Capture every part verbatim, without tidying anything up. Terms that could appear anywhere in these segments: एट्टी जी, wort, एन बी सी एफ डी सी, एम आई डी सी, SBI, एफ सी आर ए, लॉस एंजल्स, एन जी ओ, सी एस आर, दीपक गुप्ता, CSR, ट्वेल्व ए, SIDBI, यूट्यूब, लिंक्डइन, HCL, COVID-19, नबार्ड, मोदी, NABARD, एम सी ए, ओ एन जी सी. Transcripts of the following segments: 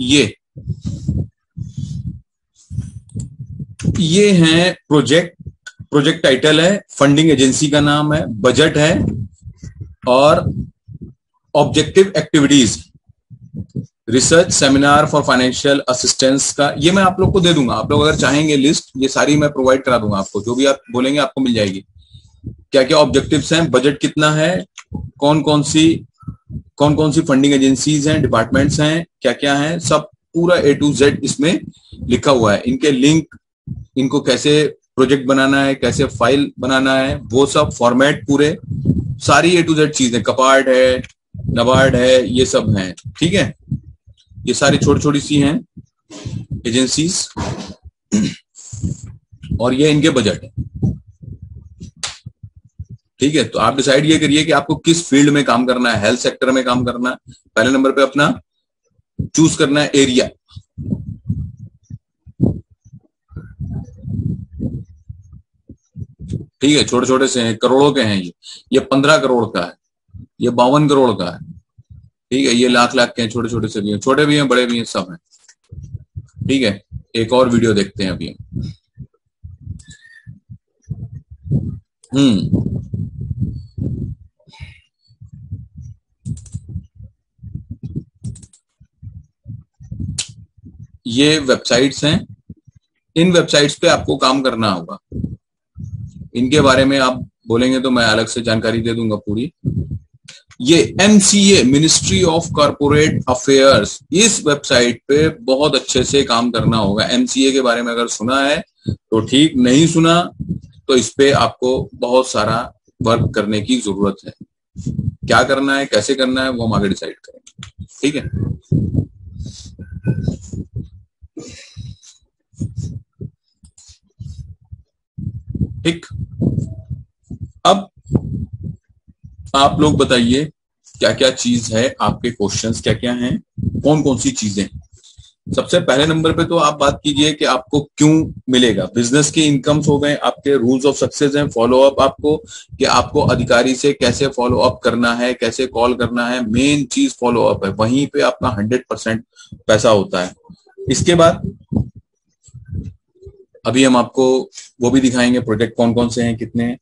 ये ये है प्रोजेक्ट, प्रोजेक्ट टाइटल है, फंडिंग एजेंसी का नाम है, बजट है और objective activities, research seminar for financial assistance का ये मैं आप लोग को दे दूंगा। आप लोग अगर चाहेंगे लिस्ट ये सारी मैं प्रोवाइड करा दूंगा आपको, जो भी आप बोलेंगे आपको मिल जाएगी। क्या क्या ऑब्जेक्टिव्स हैं, बजट कितना है, कौन कौन सी कौन कौन सी फंडिंग एजेंसीज हैं, डिपार्टमेंट्स हैं, क्या क्या हैं, सब पूरा ए टू जेड इसमें लिखा हुआ है। इनके लिंक, इनको कैसे प्रोजेक्ट बनाना है, कैसे फाइल बनाना है, वो सब फॉर्मेट पूरे सारी ए टू जेड चीजें, कपार्ड है, नबार्ड है, ये सब हैं। ठीक है, ये सारी छोटी छोटी सी हैं एजेंसीज और ये इनके बजट है। ठीक है, तो आप डिसाइड ये करिए कि आपको किस फील्ड में काम करना है। हेल्थ सेक्टर में काम करना है, पहले नंबर पे अपना चूज करना है एरिया। ठीक है, छोटे छोटे से हैं, करोड़ों के हैं ये ये पंद्रह करोड़ का है, ये बावन करोड़ का है। ठीक है, ये लाख लाख के हैं, छोटे छोटे से भी हैं, छोटे भी हैं, बड़े भी हैं, सब हैं। ठीक है, एक और वीडियो देखते हैं अभी। हम्म ये वेबसाइट्स हैं, इन वेबसाइट्स पे आपको काम करना होगा। इनके बारे में आप बोलेंगे तो मैं अलग से जानकारी दे दूंगा पूरी। ये एम सी ए ministry of corporate affairs, इस वेबसाइट पे बहुत अच्छे से काम करना होगा। एम सी ए के बारे में अगर सुना है तो ठीक, नहीं सुना तो इस पे आपको बहुत सारा वर्क करने की जरूरत है। क्या करना है, कैसे करना है, वो हम आगे डिसाइड करेंगे। ठीक है, ठीक। अब आप लोग बताइए क्या क्या चीज है, आपके क्वेश्चंस क्या क्या हैं, कौन कौन सी चीजें। सबसे पहले नंबर पे तो आप बात कीजिए कि आपको क्यों मिलेगा। बिजनेस की इनकम्स हो गए, आपके रूल्स ऑफ सक्सेस हैं, फॉलो अप आपको कि आपको अधिकारी से कैसे फॉलो अप करना है, कैसे कॉल करना है, मेन चीज फॉलो अप है, वहीं पे आपका हंड्रेड परसेंट पैसा होता है। इसके बाद अभी हम आपको वो भी दिखाएंगे, प्रोजेक्ट कौन कौन से हैं, कितने हैं,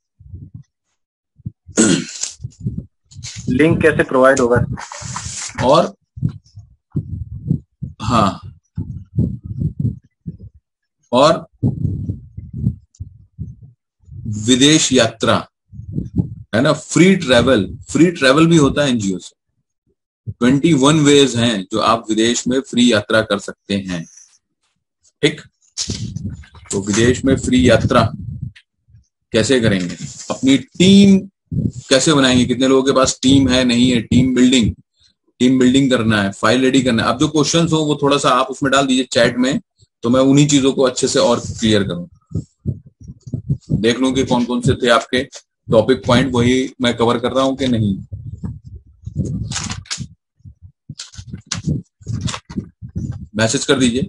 लिंक कैसे प्रोवाइड होगा, और हाँ, और विदेश यात्रा है ना, फ्री ट्रैवल, फ्री ट्रैवल भी होता है एनजीओ से। इक्कीस वेज हैं जो आप विदेश में फ्री यात्रा कर सकते हैं। ठीक, तो विदेश में फ्री यात्रा कैसे करेंगे, अपनी टीम कैसे बनाएंगे, कितने लोगों के पास टीम है, नहीं है, टीम बिल्डिंग, टीम बिल्डिंग करना है, फाइल रेडी करना है। अब जो क्वेश्चंस हो वो थोड़ा सा आप उसमें डाल दीजिए चैट में, तो मैं उन्हीं चीजों को अच्छे से और क्लियर करूं, देख लूं कि कौन कौन से थे आपके टॉपिक पॉइंट, वही मैं कवर कर रहा हूं कि नहीं। मैसेज कर दीजिए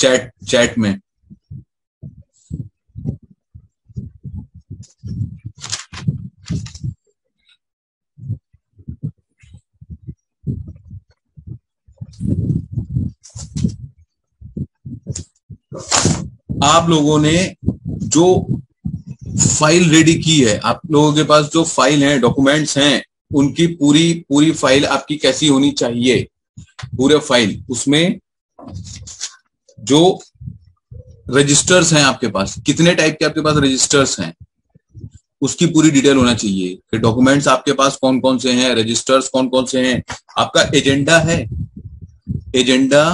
चैट चैट में। आप लोगों ने जो फाइल रेडी की है, आप लोगों के पास जो फाइल है, डॉक्यूमेंट्स हैं, उनकी पूरी पूरी फाइल आपकी कैसी होनी चाहिए, पूरे फाइल, उसमें जो रजिस्टर्स हैं आपके पास, कितने टाइप के आपके पास रजिस्टर्स हैं, उसकी पूरी डिटेल होना चाहिए कि डॉक्यूमेंट्स आपके पास कौन कौन से हैं, रजिस्टर्स कौन कौन से हैं, आपका एजेंडा है, एजेंडा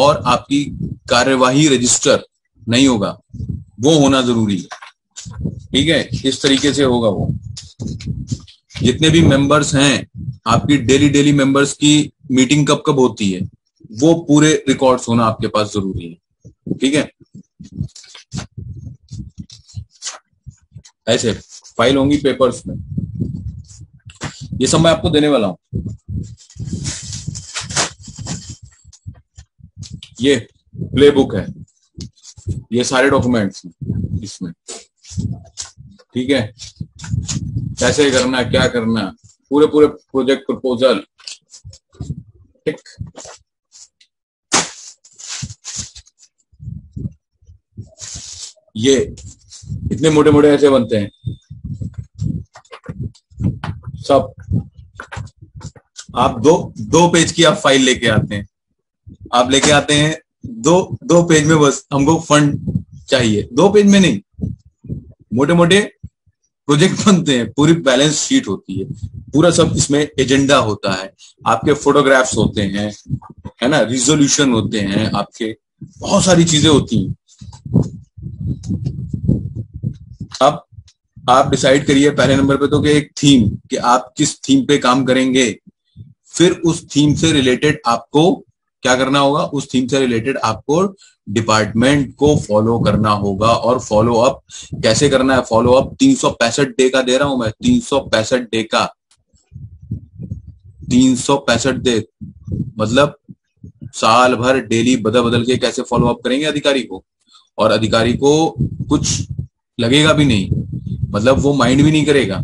और आपकी कार्यवाही रजिस्टर नहीं होगा, वो होना जरूरी है। ठीक है, इस तरीके से होगा वो। जितने भी मेंबर्स हैं आपकी, डेली डेली मेंबर्स की मीटिंग कब कब होती है, वो पूरे रिकॉर्ड्स होना आपके पास जरूरी है। ठीक है, ऐसे फाइल होंगी पेपर्स में। ये सब मैं आपको देने वाला हूं। ये प्लेबुक है, ये सारे डॉक्यूमेंट्स इसमें, ठीक है, कैसे करना क्या करना, पूरे पूरे प्रोजेक्ट प्रपोजल, ठीक। ये इतने मोटे मोटे ऐसे बनते हैं सब। आप दो दो पेज की आप फाइल लेके आते हैं, आप लेके आते हैं दो दो पेज में, बस हमको फंड चाहिए, दो पेज में नहीं, मोटे मोटे प्रोजेक्ट बनते हैं, पूरी बैलेंस शीट होती है, पूरा सब इसमें एजेंडा होता है, आपके फोटोग्राफ्स होते हैं, है ना, रिजोल्यूशन होते हैं आपके, बहुत सारी चीजें होती हैं। अब आप डिसाइड करिए पहले नंबर पे तो कि एक थीम, कि आप किस थीम पे काम करेंगे, फिर उस थीम से रिलेटेड आपको क्या करना होगा, उस थीम से रिलेटेड आपको डिपार्टमेंट को फॉलो करना होगा। और फॉलो अप कैसे करना है, फॉलो अप तीन सौ पैंसठ डे का दे रहा हूं मैं, तीन सौ पैंसठ डे का, तीन सौ पैंसठ डे मतलब साल भर डेली बदल बदल के कैसे फॉलो अप करेंगे अधिकारी को, और अधिकारी को कुछ लगेगा भी नहीं, मतलब वो माइंड भी नहीं करेगा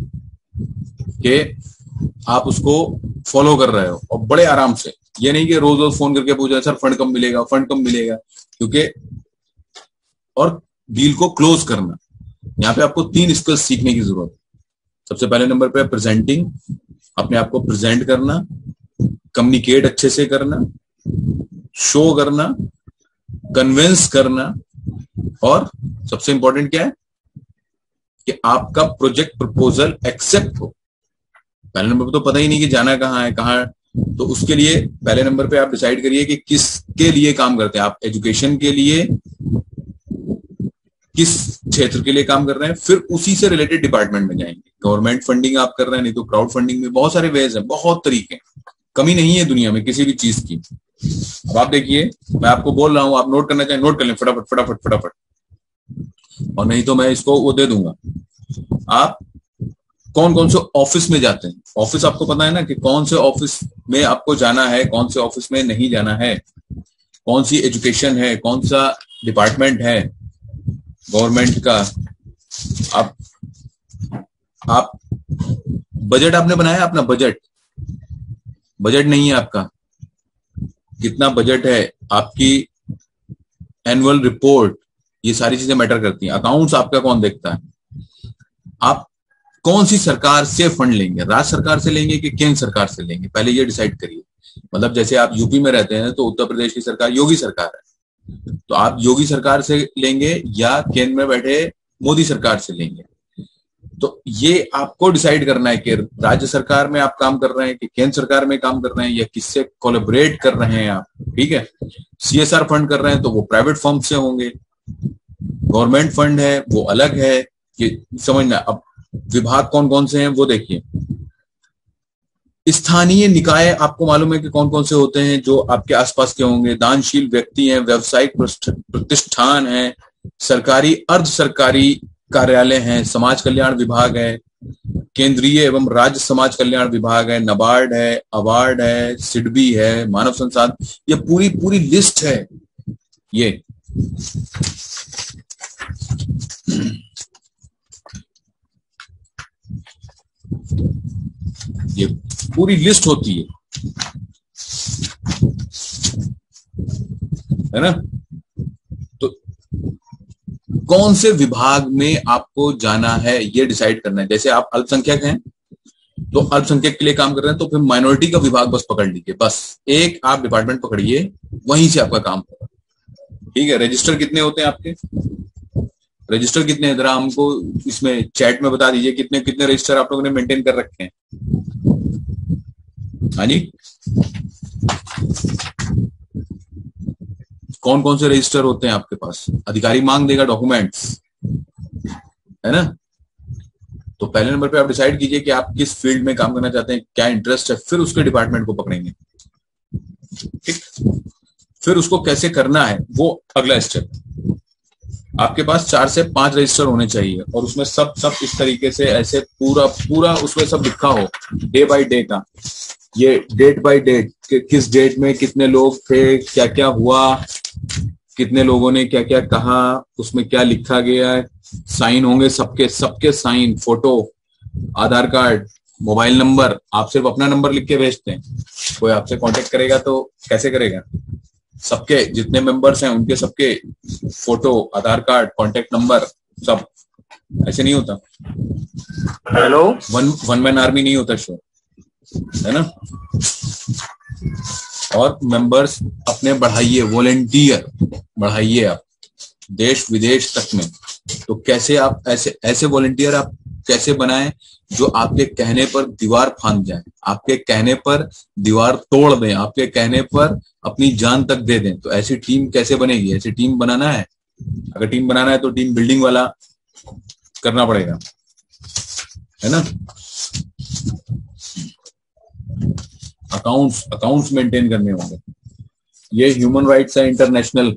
कि आप उसको फॉलो कर रहे हो, और बड़े आराम से, ये नहीं कि रोज रोज फोन करके पूछ रहे सर फंड कम मिलेगा, फंड कम मिलेगा, क्योंकि और डील को क्लोज करना। यहाँ पे आपको तीन स्किल्स सीखने की जरूरत है। सबसे पहले नंबर पे प्रेजेंटिंग, अपने आप को प्रेजेंट करना, कम्युनिकेट अच्छे से करना, शो करना, कन्विंस करना, और सबसे इंपॉर्टेंट क्या है कि आपका प्रोजेक्ट प्रपोजल एक्सेप्ट हो। पहले नंबर पे तो पता ही नहीं कि जाना कहाँ है कहाँ, तो उसके लिए पहले नंबर पे आप डिसाइड करिए कि किसके लिए काम करते हैं आप, एजुकेशन के लिए, किस क्षेत्र के लिए काम कर रहे हैं, फिर उसी से रिलेटेड डिपार्टमेंट में जाएंगे। गवर्नमेंट फंडिंग आप कर रहे हैं, नहीं तो क्राउड फंडिंग में बहुत सारे वेज हैं, बहुत तरीके, कमी नहीं है दुनिया में किसी भी चीज की। अब आप देखिए, मैं आपको बोल रहा हूं, आप नोट करना चाहें नोट कर लें फटाफट फटाफट फटाफट, और नहीं तो मैं इसको वो दे दूंगा। आप कौन कौन से ऑफिस में जाते हैं, ऑफिस आपको पता है ना कि कौन से ऑफिस में आपको जाना है, कौन से ऑफिस में नहीं जाना है, कौन सी एजुकेशन है, कौन सा डिपार्टमेंट है गवर्नमेंट का। आप आप बजट आपने बनाया अपना, बजट बजट नहीं है आपका, कितना बजट है, आपकी एनुअल रिपोर्ट, ये सारी चीजें मैटर करती हैं। अकाउंट्स आपका कौन देखता है, आप कौन सी सरकार से फंड लेंगे, राज्य सरकार से लेंगे कि केंद्र सरकार से लेंगे, पहले ये डिसाइड करिए। मतलब जैसे आप यूपी में रहते हैं तो उत्तर प्रदेश की सरकार योगी सरकार है, तो आप योगी सरकार से लेंगे या केंद्र में बैठे मोदी सरकार से लेंगे। तो ये आपको डिसाइड करना है कि राज्य सरकार में आप काम कर रहे हैं कि केंद्र सरकार में काम कर रहे हैं, या किससे कोलैबोरेट कर रहे हैं आप, ठीक है। सीएसआर फंड कर रहे हैं तो वो प्राइवेट फर्म से होंगे, गवर्नमेंट फंड है वो अलग है, ये समझना। अब विभाग कौन कौन से हैं वो देखिए। स्थानीय निकाय आपको मालूम है कि कौन कौन से होते हैं, जो आपके आसपास के होंगे, दानशील व्यक्ति हैं, व्यावसायिक प्रतिष्ठान हैं, सरकारी अर्ध सरकारी कार्यालय हैं, समाज कल्याण विभाग है, केंद्रीय एवं राज्य समाज कल्याण विभाग है, नाबार्ड है, अवार्ड है, सिडबी है, मानव संसाधन, ये पूरी पूरी लिस्ट है। ये ये पूरी लिस्ट होती है, है ना। तो कौन से विभाग में आपको जाना है ये डिसाइड करना है। जैसे आप अल्पसंख्यक हैं तो अल्पसंख्यक के लिए काम कर रहे हैं, तो फिर माइनॉरिटी का विभाग बस पकड़ लीजिए, बस एक आप डिपार्टमेंट पकड़िए, वहीं से आपका काम होगा, ठीक है। रजिस्टर कितने होते हैं आपके, रजिस्टर कितने हैं, जरा हमको इसमें चैट में बता दीजिए कितने कितने रजिस्टर आप लोगों ने मेंटेन कर रखे हैं। हाँ जी, कौन कौन से रजिस्टर होते हैं आपके पास, अधिकारी मांग देगा डॉक्यूमेंट्स, है ना। तो पहले नंबर पे आप डिसाइड कीजिए कि आप किस फील्ड में काम करना चाहते हैं, क्या इंटरेस्ट है, फिर उसके डिपार्टमेंट को पकड़ेंगे, ठीक। फिर उसको कैसे करना है वो अगला स्टेप। आपके पास चार से पांच रजिस्टर होने चाहिए, और उसमें सब सब इस तरीके से ऐसे पूरा पूरा उसमें सब लिखा हो, डे बाय डे का, ये डेट बाय डेट, किस डेट में कितने लोग थे, क्या क्या हुआ, कितने लोगों ने क्या क्या कहा, उसमें क्या लिखा गया है, साइन होंगे सबके सबके sign, photo, Aadhaar card, mobile number. आप सिर्फ अपना नंबर लिख के भेजते हैं, कोई आपसे कांटेक्ट करेगा तो कैसे करेगा? सबके जितने मेंबर्स हैं उनके सबके photo, Aadhaar card, contact number, सब। ऐसे नहीं होता hello one one man army नहीं होता शो, है ना। और मेंबर्स अपने बढ़ाइए, वॉलेंटियर बढ़ाइए आप देश विदेश तक में। तो कैसे आप ऐसे ऐसे वॉलेंटियर आप कैसे बनाएं जो आपके कहने पर दीवार फांद जाए, आपके कहने पर दीवार तोड़ दें, आपके कहने पर अपनी जान तक दे दें। तो ऐसी टीम कैसे बनेगी? ऐसी टीम बनाना है। अगर टीम बनाना है तो टीम बिल्डिंग वाला करना पड़ेगा, है ना। अकाउंट्स अकाउंट्स मेंटेन करने होंगे। ये ह्यूमन राइट्स है इंटरनेशनल,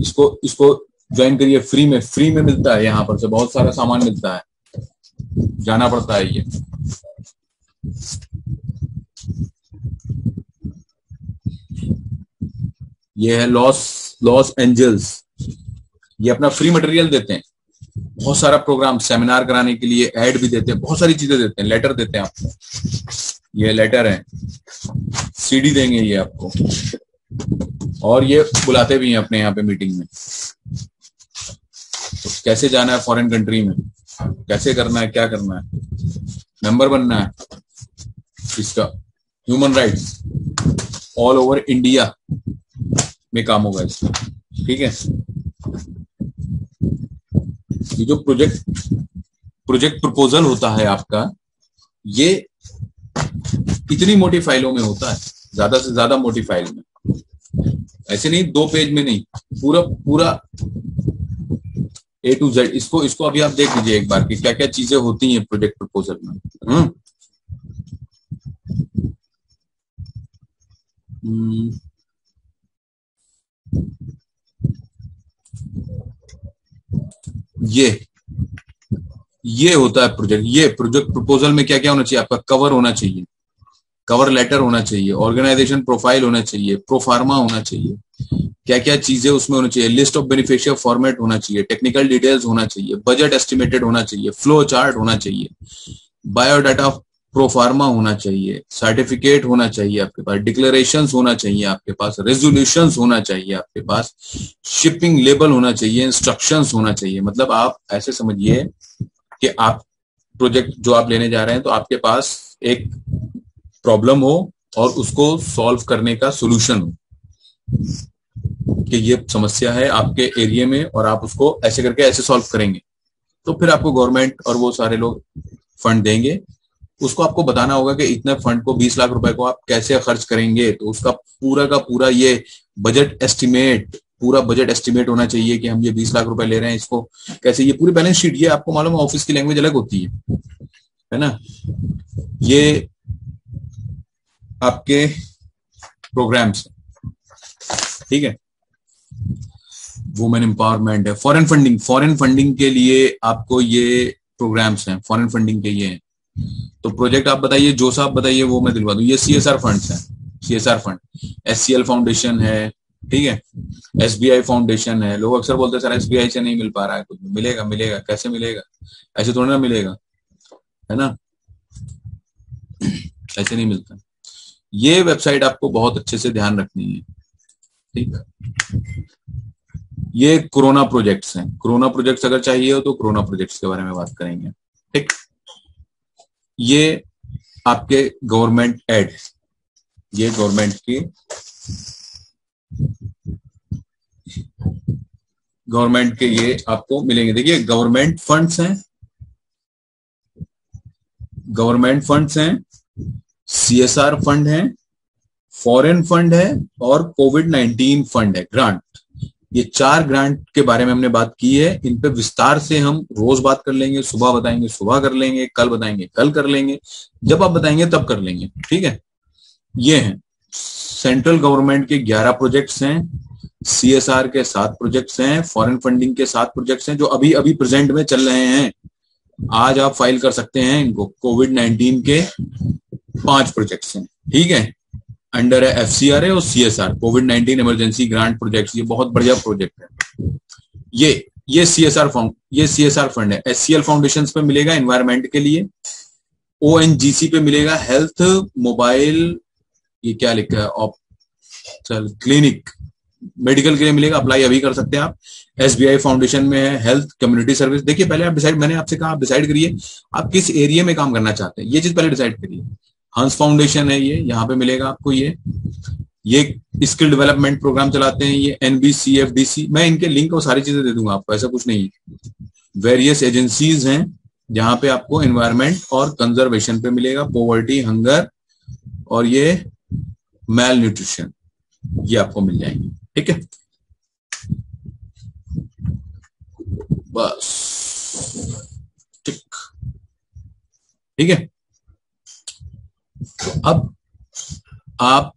इसको इसको ज्वाइन करिए। फ्री में फ्री में मिलता है, यहाँ पर से बहुत सारा सामान मिलता है, जाना पड़ता है। ये ये है लॉस लॉस एंजल्स, ये अपना फ्री मटेरियल देते हैं, बहुत सारा प्रोग्राम, सेमिनार कराने के लिए ऐड भी देते हैं, बहुत सारी चीजें देते हैं, लेटर देते हैं आपको। ये लेटर है, सीडी देंगे ये आपको, और ये बुलाते भी हैं अपने यहाँ पे मीटिंग में। तो कैसे जाना है फॉरेन कंट्री में, कैसे करना है, क्या करना है, मेंबर बनना है इसका। Human rights all over India में काम होगा इसका, ठीक है। ये जो प्रोजेक्ट प्रोजेक्ट प्रपोजल होता है आपका, ये इतनी मोटी फाइलों में होता है, ज्यादा से ज्यादा मोटी फाइल में। ऐसे नहीं दो पेज में, नहीं, पूरा पूरा ए टू जेड। इसको इसको अभी आप देख लीजिए एक बार कि क्या क्या चीजें होती हैं प्रोजेक्ट प्रपोजल में। हम्म hmm. ये ये होता है प्रोजेक्ट। ये प्रोजेक्ट प्रपोजल में क्या क्या होना चाहिए? आपका कवर होना चाहिए, कवर लेटर होना चाहिए, ऑर्गेनाइजेशन प्रोफाइल होना चाहिए, प्रोफार्मा होना चाहिए, क्या क्या चीजें उसमें होनी चाहिए, लिस्ट ऑफ बेनिफिशियरी फॉर्मेट होना चाहिए, टेक्निकल डिटेल्स होना चाहिए, बजट एस्टिमेटेड होना चाहिए, फ्लो चार्ट होना चाहिए, बायोडाटा प्रोफार्मा होना चाहिए, सर्टिफिकेट होना चाहिए आपके पास, डिक्लेरेशंस होना चाहिए आपके पास, रेजोल्यूशंस होना चाहिए आपके पास, शिपिंग लेबल होना चाहिए, इंस्ट्रक्शंस होना चाहिए। मतलब आप ऐसे समझिए कि आप प्रोजेक्ट जो आप लेने जा रहे हैं, तो आपके पास एक प्रॉब्लम हो और उसको सॉल्व करने का सोल्यूशन हो कि ये समस्या है आपके एरिया में और आप उसको ऐसे करके ऐसे सॉल्व करेंगे। तो फिर आपको गवर्नमेंट और वो सारे लोग फंड देंगे। उसको आपको बताना होगा कि इतने फंड को, बीस लाख रुपए को आप कैसे खर्च करेंगे। तो उसका पूरा का पूरा ये बजट एस्टिमेट, पूरा बजट एस्टिमेट होना चाहिए कि हम ये बीस लाख रुपए ले रहे हैं, इसको कैसे, ये पूरी बैलेंस शीट। ये आपको मालूम है ऑफिस की लैंग्वेज अलग होती है, है ना। ये आपके प्रोग्राम्स, ठीक है। वुमेन एम्पावरमेंट है, फॉरेन फंडिंग, फॉरेन फंडिंग के लिए आपको ये प्रोग्राम्स हैं, फॉरेन फंडिंग के ये हैं। तो प्रोजेक्ट आप बताइए, जो साहब बताइए वो मैं दिलवा दूं। ये सीएसआर फंड्स हैं, सीएसआर फंड, एचसीएल फाउंडेशन है, ठीक है, एसबीआई फाउंडेशन है। लोग अक्सर बोलते हैं सर एसबीआई से नहीं मिल पा रहा है कुछ। मिलेगा मिलेगा, कैसे मिलेगा? ऐसे थोड़ा ना मिलेगा, है ना, ऐसे नहीं मिलता। ये वेबसाइट आपको बहुत अच्छे से ध्यान रखनी है, ठीक है। ये कोरोना प्रोजेक्ट्स हैं, कोरोना प्रोजेक्ट्स अगर चाहिए हो तो कोरोना प्रोजेक्ट्स के बारे में बात करेंगे, ठीक। ये आपके गवर्नमेंट एड, ये गवर्नमेंट की गवर्नमेंट के ये आपको मिलेंगे। देखिए गवर्नमेंट फंड्स हैं, गवर्नमेंट फंड्स हैं, सीएसआर फंड है, फॉरेन फंड है, और कोविड नाइन्टीन फंड है, ग्रांट। ये चार ग्रांट के बारे में हमने बात की है। इन पे विस्तार से हम रोज बात कर लेंगे, सुबह बताएंगे सुबह कर लेंगे, कल बताएंगे कल कर लेंगे, जब आप बताएंगे तब कर लेंगे, ठीक है। ये हैं सेंट्रल गवर्नमेंट के ग्यारह प्रोजेक्ट्स हैं, सीएसआर के सात प्रोजेक्ट्स हैं, फॉरेन फंडिंग के सात प्रोजेक्ट्स हैं जो अभी अभी प्रेजेंट में चल रहे हैं। आज आप फाइल कर सकते हैं इनको। कोविड नाइन्टीन के पांच प्रोजेक्ट्स हैं, ठीक है। अंडर है एफ सी आर ए और सी एस आर, covid nineteen emergency grant projects. ये बहुत बढ़िया प्रोजेक्ट है। ये ये सी एस आर फंड, ये सी एस आर फंड है। एच सी एल फाउंडेशन पे मिलेगा एनवायरमेंट के लिए, ओ एन जी सी पे मिलेगा हेल्थ, मोबाइल, ये क्या लिखा है, ऑप चल क्लिनिक, मेडिकल के लिए मिलेगा, अप्लाई अभी कर सकते हैं आप। एस बी आई फाउंडेशन में है हेल्थ, कम्युनिटी सर्विस। देखिए पहले आप डिसाइड, मैंने आपसे कहा आप डिसाइड करिए आप किस एरिया में काम करना चाहते हैं, ये चीज पहले डिसाइड करिए। हंस फाउंडेशन है, ये यहाँ पे मिलेगा आपको, ये ये स्किल डेवलपमेंट प्रोग्राम चलाते हैं ये। एन बी सी एफ डी सी, मैं इनके लिंक और सारी चीजें दे दूंगा आपको, ऐसा कुछ नहीं है। वेरियस एजेंसीज हैं जहाँ पे आपको एनवायरमेंट और कंजर्वेशन पे मिलेगा, पॉवर्टी, हंगर और ये मेल न्यूट्रिशन, ये आपको मिल जाएंगे। ठीक है, बस ठीक ठीक है। तो अब आप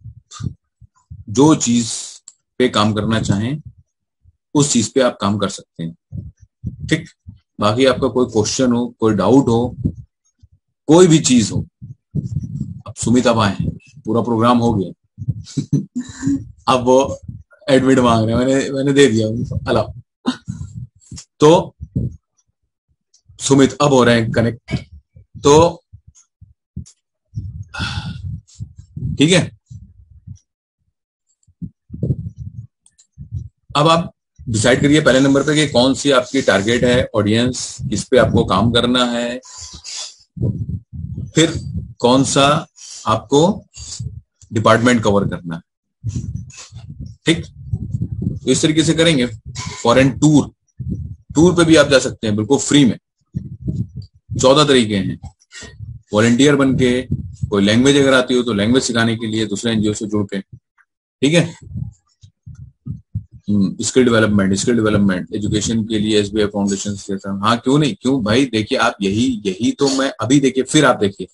जो चीज पे काम करना चाहें उस चीज पे आप काम कर सकते हैं। ठीक, बाकी आपका कोई क्वेश्चन हो, कोई डाउट हो, कोई भी चीज हो, अब सुमित अब आए हैं, पूरा प्रोग्राम हो गया अब वो एडमिट मांग रहे हैं, मैंने मैंने दे दिया अलाउ। तो सुमित अब हो रहे हैं कनेक्ट, तो ठीक है। अब आप डिसाइड करिए पहले नंबर पे कि कौन सी आपकी टारगेट है ऑडियंस, किस पे आपको काम करना है, फिर कौन सा आपको डिपार्टमेंट कवर करना है। ठीक, तो इस तरीके से करेंगे। फॉरेन टूर, टूर पे भी आप जा सकते हैं बिल्कुल फ्री में। चौदह तरीके हैं, वॉलेंटियर बन के, कोई लैंग्वेज अगर आती हो तो लैंग्वेज सिखाने के लिए दूसरे एन जी ओ से जुड़ के। ठीक है, skill development, skill development education के लिए एस बी आई फाउंडेशन। हाँ क्यों नहीं, क्यों भाई, देखिए आप यही यही तो मैं अभी देखिए, फिर आप देखिए,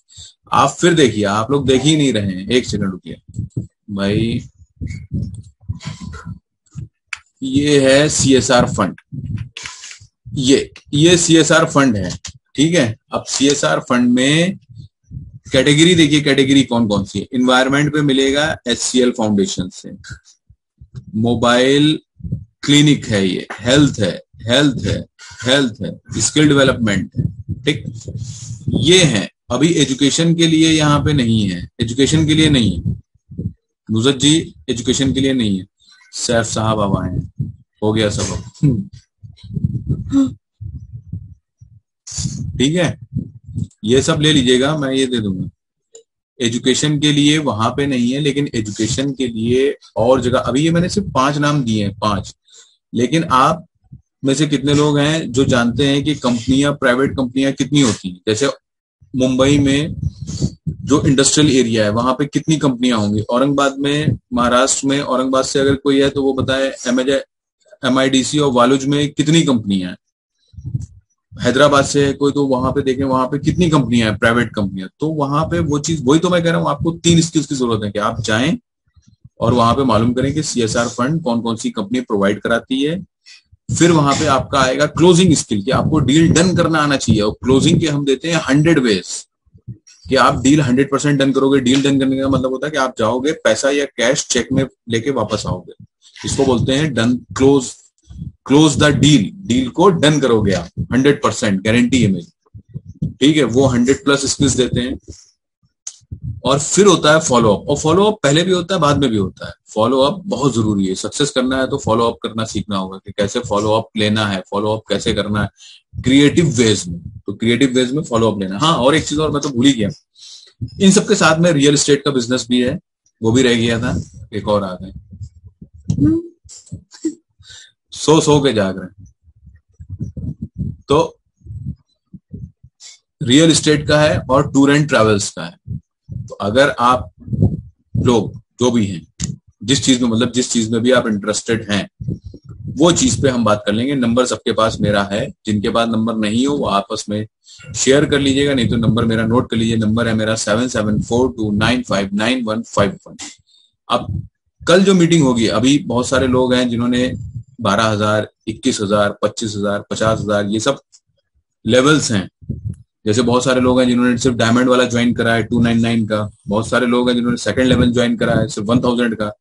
आप फिर देखिए, आप लोग देख ही नहीं रहे हैं। एक सेकंड रुकिए भाई, ये है सी एस आर फंड, ये ये सी एस आर फंड है। ठीक है, अब सी एस आर फंड में कैटेगरी देखिए, कैटेगरी कौन कौन सी है। इन्वायरमेंट पे मिलेगा एच सी एल फाउंडेशन से, मोबाइल क्लिनिक है, ये हेल्थ है, हेल्थ है, हेल्थ है, स्किल डेवलपमेंट है। ठीक, ये है। अभी एजुकेशन के लिए यहाँ पे नहीं है, एजुकेशन के लिए नहीं है नुजत जी, एजुकेशन के लिए नहीं है। सैफ साहब अब आए हैं, हो गया सब। ठीक है, ये सब ले लीजिएगा, मैं ये दे दूंगा। एजुकेशन के लिए वहां पे नहीं है, लेकिन एजुकेशन के लिए और जगह, अभी ये मैंने सिर्फ पांच नाम दिए हैं, पांच। लेकिन आप में से कितने लोग हैं जो जानते हैं कि कंपनियां, प्राइवेट कंपनियां कितनी होती हैं, जैसे मुंबई में जो इंडस्ट्रियल एरिया है वहां पे कितनी कंपनियां होंगी, औरंगाबाद में, महाराष्ट्र में, औरंगाबाद से अगर कोई है तो वो बताए एम आई डी सी और वालुज में कितनी कंपनियां हैं, हैदराबाद से है कोई तो वहां पे देखें वहां पे कितनी कंपनियां हैं, प्राइवेट कंपनियां। तो वहां पे वो चीज, वही तो मैं कह रहा हूँ आपको तीन स्किल्स की जरूरत है कि आप जाएं और वहां पे मालूम करें कि सी एस आर फंड कौन कौन सी कंपनी प्रोवाइड कराती है। फिर वहां पे आपका आएगा क्लोजिंग स्किल, कि आपको डील डन करना आना चाहिए, और क्लोजिंग के हम देते हैं हंड्रेड वेज कि आप डील हंड्रेड परसेंट डन करोगे। डील डन करने का मतलब होता है कि आप जाओगे, पैसा या कैश चेक में लेके वापस आओगे, इसको बोलते हैं done, close close the deal, deal को डन करोगे आप हंड्रेड परसेंट, गारंटी है मेरी। ठीक है, वो हंड्रेड प्लस स्किल्स देते हैं। और फिर होता है फॉलोअप, और फॉलोअप पहले भी होता है, बाद में भी होता है। फॉलोअप बहुत जरूरी है, सक्सेस करना है तो फॉलोअप करना सीखना होगा कि कैसे फॉलोअप लेना है, फॉलोअप कैसे करना है क्रिएटिव वेज में, तो क्रिएटिव वेज में फॉलोअप लेना। हाँ, और एक चीज और मैं तो भूल ही गया, इन सबके साथ में रियल एस्टेट का बिजनेस भी है, वो भी रह गया था, एक और आ गए, सो सो के जाग रहे। तो रियल एस्टेट का है और टूर एंड ट्रेवल्स का है। तो अगर आप लोग जो भी हैं, जिस चीज में मतलब जिस चीज में भी आप इंटरेस्टेड हैं, वो चीज पे हम बात कर लेंगे। नंबर सबके पास मेरा है, जिनके पास नंबर नहीं हो वो आपस में शेयर कर लीजिएगा, नहीं तो नंबर मेरा नोट कर लीजिए। नंबर है मेरा seven seven four two nine five nine one five one. अब कल जो मीटिंग होगी, अभी बहुत सारे लोग हैं जिन्होंने बारह हजार, इक्कीस हजार, पच्चीस हजार, पचास हजार, ये सब लेवल्स हैं जैसे बहुत सारे लोग हैं जिन्होंने सिर्फ डायमंड वाला ज्वाइन करा है टू नाइन नाइन का, बहुत सारे लोग हैं जिन्होंने सेकंड लेवल ज्वाइन करा है सिर्फ वन थाउजेंड का,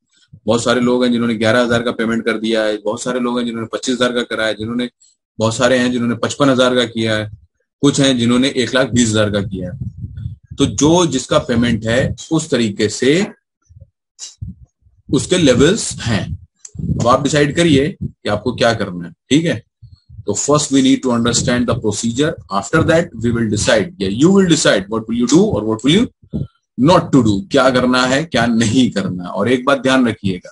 बहुत सारे लोग हैं जिन्होंने ग्यारह हज़ार का पेमेंट कर दिया है, बहुत सारे लोग हैं जिन्होंने पच्चीस हज़ार का करा है, जिन्होंने बहुत सारे हैं जिन्होंने पचपन हज़ार का किया है, कुछ हैं जिन्होंने एक लाख बीस हजार का किया है। तो जो जिसका पेमेंट है उस तरीके से उसके लेवल्स हैं। अब आप डिसाइड करिए कि आपको क्या करना है, ठीक है। तो first we need to understand the procedure, after that we will decide, you will decide what will you do और what will you not to do, क्या करना है क्या नहीं करना। और एक बात ध्यान रखिएगा,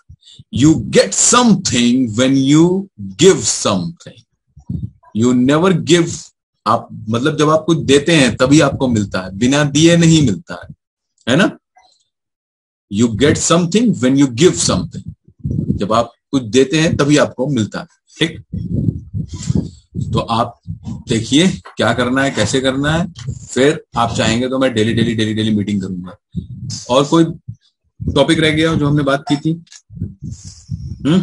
you get something when you give something, you never give. आप मतलब जब आप कुछ देते हैं तभी आपको मिलता है, बिना दिए नहीं मिलता है, है ना। You get something when you give something, जब आप कुछ देते हैं तभी आपको मिलता है, ठीक। तो आप देखिए क्या करना है कैसे करना है, फिर आप चाहेंगे तो मैं daily daily daily daily meeting करूंगा। और कोई टॉपिक रह गया जो हमने बात की थी? हम्म,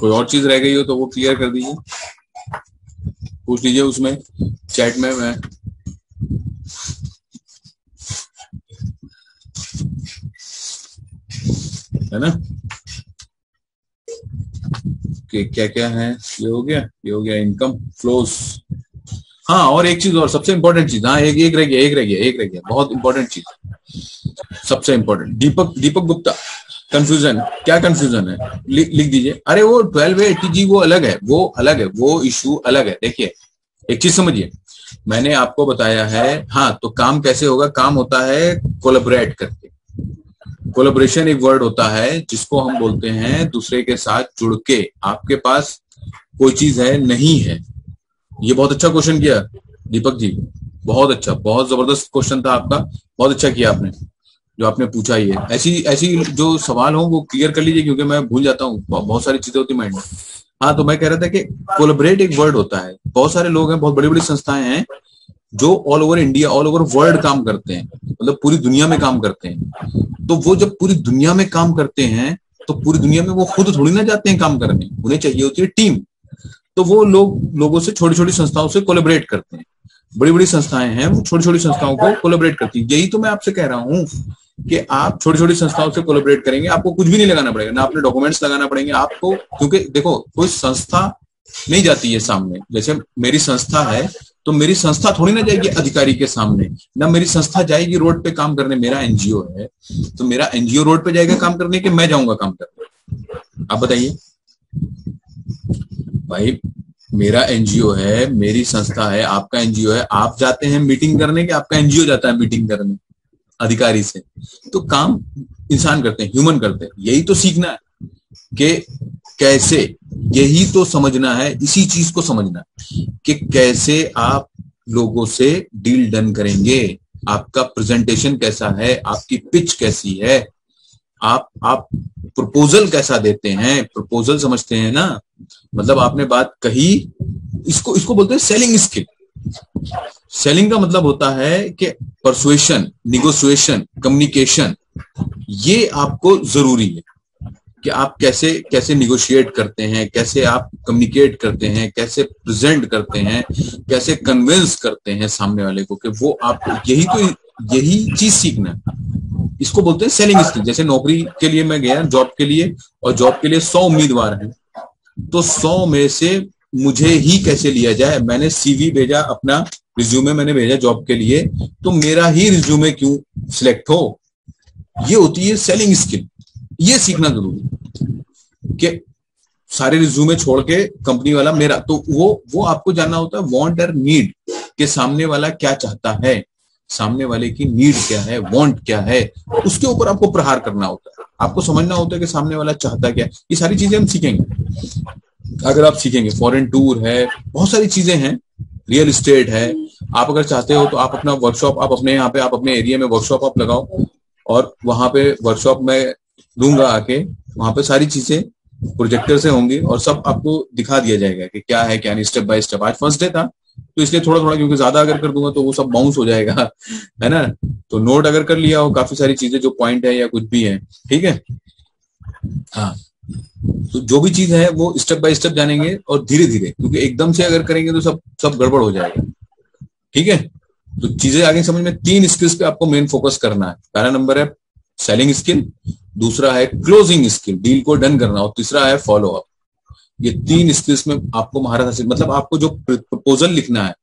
कोई और चीज रह गई हो तो वो क्लियर कर दीजिए, पूछ लीजिए उसमें चैट में। मैं है ना कि क्या क्या है, ये हो गया ये हो गया इनकम फ्लोस। हाँ, और एक चीज और सबसे इंपॉर्टेंट चीज, हाँ एक एक रह गया एक रह गया एक रह गया बहुत इंपॉर्टेंट चीज, सबसे इंपॉर्टेंट, दीपक दीपक गुप्ता, कंफ्यूजन। क्या कंफ्यूजन है? लि, लिख दीजिए। अरे वो ट्वेल्व एटीजी वो अलग है, वो अलग है, वो इशू अलग है। देखिए एक चीज समझिए, मैंने आपको बताया है, हाँ तो काम कैसे होगा? काम होता है कोलैबोरेट करके। कोलैबोरेशन एक वर्ड होता है जिसको हम बोलते हैं दूसरे के साथ जुड़ के। आपके पास कोई चीज है नहीं है, ये बहुत अच्छा क्वेश्चन किया दीपक जी, बहुत अच्छा, बहुत जबरदस्त क्वेश्चन था आपका, बहुत अच्छा किया आपने जो आपने पूछा। ये ऐसी ऐसी जो सवाल हो वो क्लियर कर लीजिए क्योंकि मैं भूल जाता हूँ, बहुत सारी चीजें होती माइंड में। हाँ तो मैं कह रहा था कि कोलैबोरेट एक वर्ड होता है, बहुत सारे लोग हैं, बहुत बड़ी बड़ी संस्थाएं हैं जो all over India all over world काम करते हैं, मतलब पूरी दुनिया में काम करते हैं। तो वो जब पूरी दुनिया में काम करते हैं तो पूरी दुनिया में वो खुद थोड़ी ना जाते हैं काम करने, उन्हें चाहिए होती है टीम। तो वो लोग लोगों से, छोटी छोटी संस्थाओं से कोलैबोरेट करते हैं, बड़ी बड़ी संस्थाएं हैं वो छोटी छोटी संस्थाओं को कोलैबोरेट करती है। यही तो मैं आपसे कह रहा हूं कि आप छोटी छोटी संस्थाओं से कोलैबोरेट करेंगे, आपको कुछ भी नहीं लगाना पड़ेगा, ना अपने डॉक्यूमेंट्स लगाना पड़ेंगे आपको, क्योंकि देखो कोई संस्था नहीं जाती है सामने। जैसे मेरी संस्था है तो मेरी संस्था थोड़ी ना जाएगी अधिकारी के सामने, ना मेरी संस्था जाएगी रोड पे काम करने। मेरा एनजीओ है तो मेरा एनजीओ रोड पे जाएगा काम करने के, मैं जाऊंगा काम करने? आप बताइए भाई, मेरा एनजीओ है, मेरी संस्था है, आपका एनजीओ है, आप जाते हैं मीटिंग करने के, आपका एनजीओ जाता है मीटिंग करने अधिकारी से? तो काम इंसान करते हैं, ह्यूमन करते हैं। यही तो सीखना है कि कैसे, यही तो समझना है, इसी चीज को समझना कि कैसे आप लोगों से डील डन करेंगे, आपका प्रेजेंटेशन कैसा है, आपकी पिच कैसी है, आप आप प्रपोजल कैसा देते हैं। प्रपोजल समझते हैं ना, मतलब आपने बात कही, इसको इसको बोलते हैं सेलिंग स्किल। सेलिंग का मतलब होता है कि परसुएशन, निगोशिएशन, कम्युनिकेशन, ये आपको जरूरी है कि आप कैसे कैसे निगोशिएट करते हैं, कैसे आप कम्युनिकेट करते हैं, कैसे प्रेजेंट करते हैं, कैसे कन्विंस करते हैं सामने वाले को कि वो आप, यही तो यही चीज सीखना है। इसको बोलते हैं सेलिंग स्किल। जैसे नौकरी के लिए मैं गया, जॉब के लिए, और जॉब के लिए सौ उम्मीदवार हैं, तो सौ में से मुझे ही कैसे लिया जाए। मैंने सीवी भेजा, अपना रिज्यूमे मैंने भेजा जॉब के लिए, तो मेरा ही रिज्यूमे क्यों सिलेक्ट हो? ये होती है सेलिंग स्किल। ये सीखना जरूरी कि सारे रिज्यूमे छोड़ के कंपनी वाला मेरा, तो वो वो आपको जानना होता है वांट और नीड, के सामने वाला क्या चाहता है, सामने वाले की नीड क्या है, वांट क्या है, उसके ऊपर आपको प्रहार करना होता है। आपको समझना होता है कि सामने वाला चाहता क्या है। ये सारी चीजें हम सीखेंगे, अगर आप सीखेंगे। फॉरेन टूर है, बहुत सारी चीजें हैं, रियल एस्टेट है। आप अगर चाहते हो तो आप अपना वर्कशॉप, आप अपने यहाँ पे, आप अपने एरिया में वर्कशॉप आप लगाओ, और वहां पे वर्कशॉप में दूंगा आके, वहां पे सारी चीजें प्रोजेक्टर से होंगी और सब आपको दिखा दिया जाएगा कि क्या है क्या नहीं, स्टेप बाय स्टेप। आज फर्स्ट डे था तो इसलिए थोड़ा थोड़ा, क्योंकि ज्यादा अगर कर दूंगा तो वो सब बाउंस हो जाएगा, है ना। तो नोट अगर कर लिया हो काफी सारी चीजें, जो पॉइंट है या कुछ भी है, ठीक है। हाँ तो जो भी चीज है वो स्टेप बाय स्टेप जानेंगे और धीरे धीरे, क्योंकि एकदम से अगर करेंगे तो सब सब गड़बड़ हो जाएगा। ठीक है, तो चीजें आगे समझ में। तीन स्किल्स पे आपको मेन फोकस करना है। पहला नंबर है सेलिंग स्किल, दूसरा है क्लोजिंग स्किल, डील को डन करना, और तीसरा है फॉलो अप। ये तीन स्किल्स में आपको महारत हासिल, मतलब आपको जो प्रपोजल लिखना है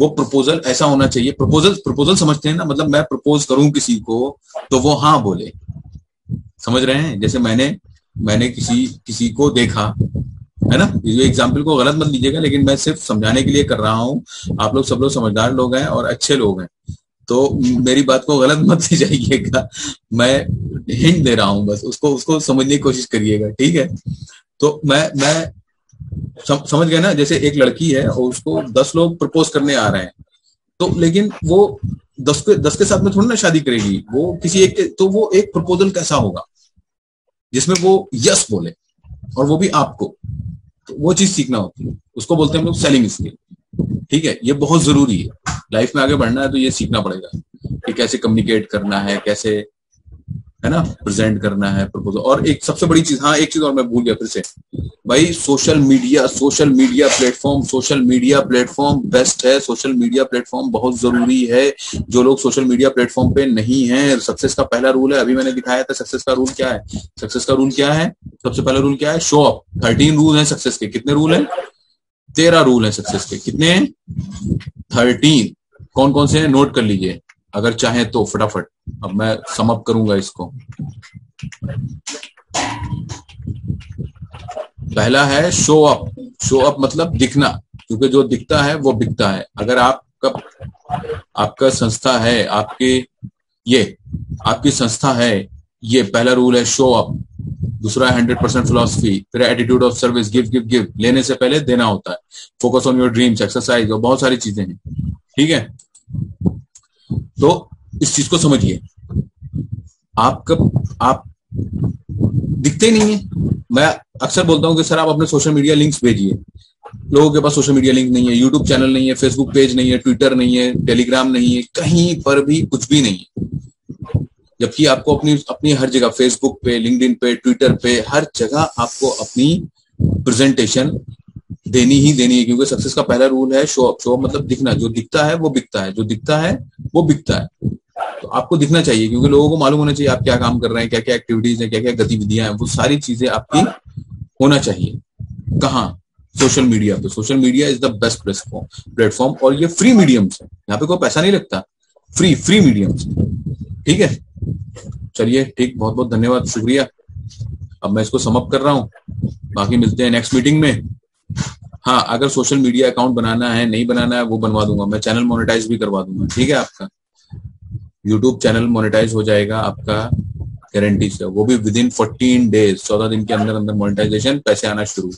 वो प्रपोजल ऐसा होना चाहिए, प्रपोजल प्रपोजल समझते हैं ना, मतलब मैं प्रपोज करूं किसी को तो वो हाँ बोले, समझ रहे हैं। जैसे मैंने मैंने किसी किसी को देखा, है ना, ये एग्जाम्पल को गलत मत लीजिएगा, लेकिन मैं सिर्फ समझाने के लिए कर रहा हूं। आप लोग सब लोग समझदार लोग हैं और अच्छे लोग हैं, तो मेरी बात को गलत मत लीजिएगा, मैं हिंट दे रहा हूं बस, उसको उसको समझने की कोशिश करिएगा। ठीक है, तो मैं मैं सम, समझ गया ना। जैसे एक लड़की है और उसको दस लोग प्रपोज करने आ रहे हैं, तो लेकिन वो दस के दस के साथ में थोड़ी ना शादी करेगी, वो किसी एक के, तो वो एक प्रपोजल कैसा होगा जिसमें वो यस बोले, और वो भी आपको, तो वो चीज सीखना होती है, उसको बोलते हैं हम लोग सेलिंग स्किल। ठीक है, ये बहुत जरूरी है, लाइफ में आगे बढ़ना है तो ये सीखना पड़ेगा कि कैसे कम्युनिकेट करना है, कैसे, है ना, प्रेजेंट करना है प्रपोजल। और एक सबसे बड़ी चीज, हाँ एक चीज और मैं भूल गया फिर से भाई, social media, social media platform, social media platform best है, सोशल मीडिया प्लेटफॉर्म बहुत जरूरी है। जो लोग सोशल मीडिया प्लेटफॉर्म पे नहीं है, सक्सेस का पहला रूल है, अभी मैंने दिखाया था सक्सेस का रूल क्या है, सक्सेस का रूल क्या है, सबसे पहला रूल क्या है, शो अप। थर्टीन रूल है सक्सेस के, कितने रूल है, तेरह रूल है सक्सेस के, कितने हैं, थर्टीन। कौन कौन से हैं नोट कर लीजिए अगर चाहें तो फटाफट। अब मैं सम अप करूंगा इसको। पहला है शो अप, शो अप मतलब दिखना, क्योंकि जो दिखता है वो बिकता है। अगर आपका आपका संस्था है, आपके ये आपकी संस्था है, ये पहला रूल है शो अप। दूसरा है हंड्रेड परसेंट फिलॉसफी, फिर attitude of service, give give give, लेने से पहले देना होता है, focus on your dreams, exercise, और बहुत सारी चीजें हैं। ठीक है, तो इस चीज को समझिए, आपका आप दिखते ही नहीं है। मैं अक्सर बोलता हूं कि सर आप अपने सोशल मीडिया लिंक्स भेजिए, लोगों के पास सोशल मीडिया लिंक नहीं है, यूट्यूब चैनल नहीं है, फेसबुक पेज नहीं है, ट्विटर नहीं है, टेलीग्राम नहीं है, कहीं पर भी कुछ भी नहीं है। जबकि आपको अपनी अपनी हर जगह, फेसबुक पे, लिंक्डइन पे, ट्विटर पे, हर जगह आपको अपनी प्रेजेंटेशन देनी ही देनी है, क्योंकि सक्सेस का पहला रूल है शो अप। शो अप मतलब दिखना, जो दिखता है वो बिकता है, जो दिखता है वो बिकता है। तो आपको दिखना चाहिए, क्योंकि लोगों को मालूम होना चाहिए आप क्या काम कर रहे हैं, क्या क्या एक्टिविटीज है, क्या क्या गतिविधियां हैं, वो सारी चीजें आपकी होना चाहिए। कहाँ, सोशल मीडिया पे। Social media is the best platform, और ये फ्री मीडियम्स है, यहाँ पे कोई पैसा नहीं लगता, फ्री फ्री मीडियम्स। ठीक है, चलिए, ठीक, बहुत बहुत धन्यवाद, शुक्रिया। अब मैं इसको समाप्त कर रहा हूँ, बाकी मिलते हैं नेक्स्ट मीटिंग में। हाँ, अगर सोशल मीडिया अकाउंट बनाना है, नहीं बनाना है, वो बनवा दूंगा मैं, चैनल मोनेटाइज भी करवा दूंगा। ठीक है, आपका यूट्यूब चैनल मोनेटाइज हो जाएगा आपका, गारंटी से, वो भी विद इन फोर्टीन डेज, चौदह दिन के अंदर अंदर मोनेटाइजेशन, पैसे आना शुरू।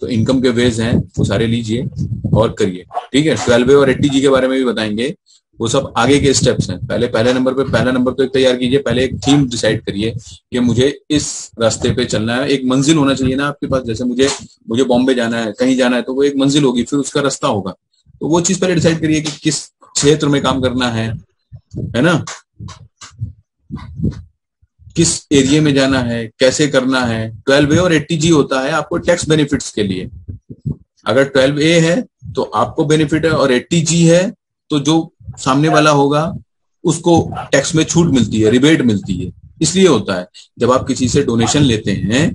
तो इनकम के वेज हैं वो सारे लीजिए और करिए। ठीक है, ट्वेल्व और एट्टी जी के बारे में भी बताएंगे, वो सब आगे के स्टेप्स हैं। पहले पहले नंबर पे पहला नंबर तो एक तैयार कीजिए, पहले एक थीम डिसाइड करिए कि मुझे इस रास्ते पे चलना है। एक मंजिल होना चाहिए ना आपके पास, जैसे मुझे मुझे बॉम्बे जाना है, कहीं जाना है, तो वो एक मंजिल होगी, फिर उसका रास्ता होगा। तो वो चीज पहले डिसाइड करिए कि किस क्षेत्र में काम करना है, है ना, किस एरिया में जाना है, कैसे करना है। ट्वेल्व ए और एट्टी जी होता है आपको टैक्स बेनिफिट्स के लिए। अगर ट्वेल्व ए है तो आपको बेनिफिट है, और एट्टी जी है तो जो सामने वाला होगा उसको टैक्स में छूट मिलती है, रिबेट मिलती है। इसलिए होता है, जब आप किसी से डोनेशन लेते हैं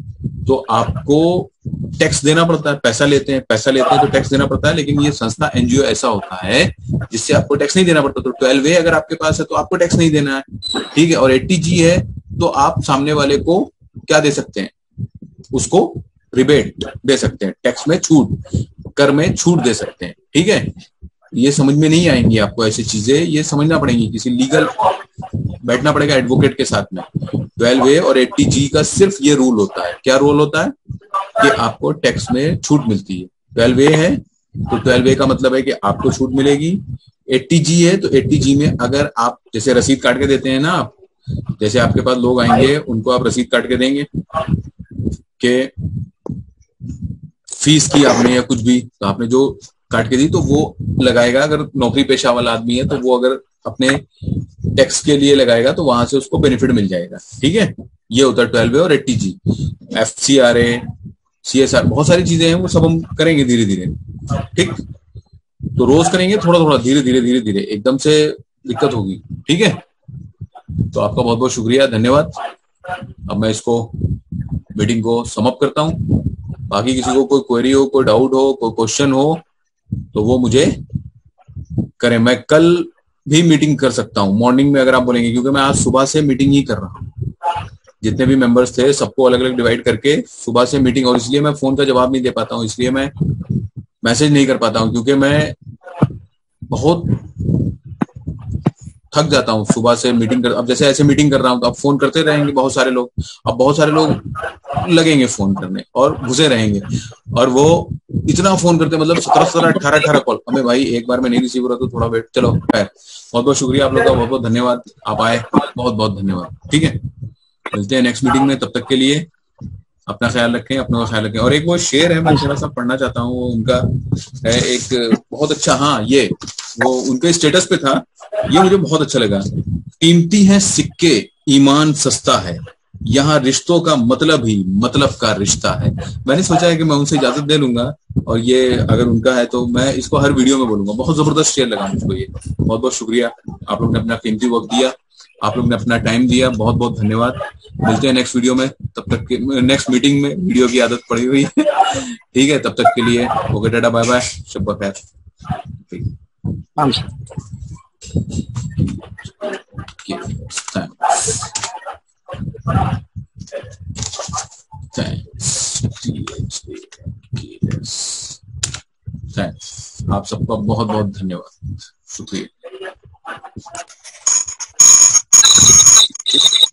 तो आपको टैक्स देना पड़ता है, पैसा लेते हैं पैसा लेते हैं तो टैक्स देना पड़ता है। लेकिन ये संस्था, एनजीओ ऐसा होता है जिससे आपको टैक्स नहीं देना पड़ता। तो ट्वेल्व ए अगर आपके पास है तो आपको टैक्स नहीं देना है। ठीक है, और एट्टी जी है तो आप सामने वाले को क्या दे सकते हैं, उसको रिबेट दे सकते हैं, टैक्स में छूट, कर में छूट दे सकते हैं। ठीक है, ये समझ में नहीं आएंगी आपको ऐसी चीजें, ये समझना पड़ेंगी, किसी लीगल बैठना पड़ेगा एडवोकेट के साथ में। ट्वेल्व ए और एट्टी जी का सिर्फ ये रूल होता है, क्या रूल होता है, कि आपको टैक्स में छूट मिलती है। ट्वेल्व ए है तो ट्वेल्व ए का मतलब है कि आपको छूट मिलेगी। एट्टी जी है तो एट्टी जी में अगर आप, जैसे रसीद काट के देते हैं ना आप, जैसे आपके पास लोग आएंगे उनको आप रसीद काट के देंगे कि फीस की आपने या कुछ भी, तो आपने जो काट के दी तो वो लगाएगा, अगर नौकरी पेशा वाला आदमी है तो वो अगर अपने टैक्स के लिए लगाएगा तो वहां से उसको बेनिफिट मिल जाएगा। ठीक है। ये होता है ट्वेल्व ए और एट्टी जी, एफ सी आर ए, सी एस आर, बहुत सारी चीजें हैं, वो सब हम करेंगे धीरे धीरे, ठीक। तो रोज करेंगे थोड़ा थोड़ा, धीरे धीरे धीरे धीरे, एकदम से दिक्कत होगी, ठीक है। तो आपका बहुत बहुत शुक्रिया, धन्यवाद। अब मैं इसको मीटिंग को समाप्त करता हूँ। बाकी किसी को कोई क्वेरी हो, कोई डाउट हो, कोई क्वेश्चन हो तो वो मुझे करें। मैं कल भी मीटिंग कर सकता हूँ मॉर्निंग में, अगर आप बोलेंगे, क्योंकि मैं आज सुबह से मीटिंग ही कर रहा हूँ। जितने भी मेंबर्स थे सबको अलग अलग डिवाइड करके सुबह से मीटिंग, और इसलिए मैं फोन का जवाब नहीं दे पाता हूँ, इसलिए मैं मैसेज नहीं कर पाता हूँ, क्योंकि मैं बहुत थक जाता हूँ सुबह से मीटिंग कर। अब जैसे ऐसे मीटिंग कर रहा हूँ तो अब फोन करते रहेंगे बहुत सारे लोग, अब बहुत सारे लोग लगेंगे फोन करने और घुसे रहेंगे, और वो इतना फोन करते, मतलब सत्रह सत्रह अठारह अठारह कॉल। हमें भाई एक बार में नहीं रिसीव हो रहा तो थोड़ा वेट। चलो खैर, बहुत बहुत शुक्रिया आप लोग का, बहुत बहुत धन्यवाद, आप आए, बहुत बहुत धन्यवाद, ठीक है। मिलते हैं नेक्स्ट मीटिंग में, तब तक के लिए अपना ख्याल रखें, अपनों का ख्याल रखें। और एक वो शेर है, मैं थोड़ा सा पढ़ना चाहता हूँ, वो उनका है एक बहुत अच्छा, हाँ ये वो उनके स्टेटस पे था, ये मुझे बहुत अच्छा लगा। कीमती है सिक्के, ईमान सस्ता है, यहाँ रिश्तों का मतलब ही मतलब का रिश्ता है। मैंने सोचा है कि मैं उनसे इजाजत दे लूंगा, और ये अगर उनका है तो मैं इसको हर वीडियो में बोलूंगा। बहुत जबरदस्त शेयर लगा मुझको ये। बहुत बहुत शुक्रिया, आप लोग ने अपना कीमती वक्त दिया, आप लोग ने अपना टाइम दिया, बहुत बहुत धन्यवाद। मिलते हैं नेक्स्ट वीडियो में, तब तक के नेक्स्ट मीटिंग में। वीडियो की आदत पड़ी हुई है, ठीक है। तब तक के लिए ओके, टाटा, बाय बाय, शब्बा खैर, थैंक्स। आप सबका बहुत बहुत धन्यवाद, शुक्रिया। Thank you.